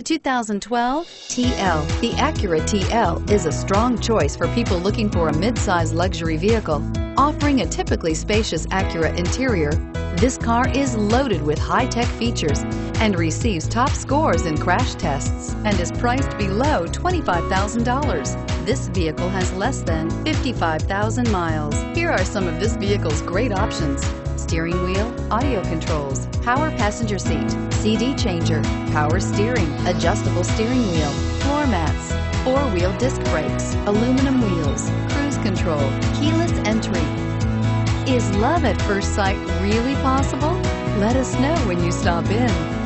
The 2012 TL. The Acura TL is a strong choice for people looking for a mid-size luxury vehicle. Offering a typically spacious Acura interior, this car is loaded with high-tech features and receives top scores in crash tests and is priced below $25,000. This vehicle has less than 55,000 miles. Here are some of this vehicle's great options: steering wheel audio controls, power passenger seat, CD changer, power steering, adjustable steering wheel, floor mats, four-wheel disc brakes, aluminum wheels, cruise control, keyless entry. Is love at first sight really possible? Let us know when you stop in.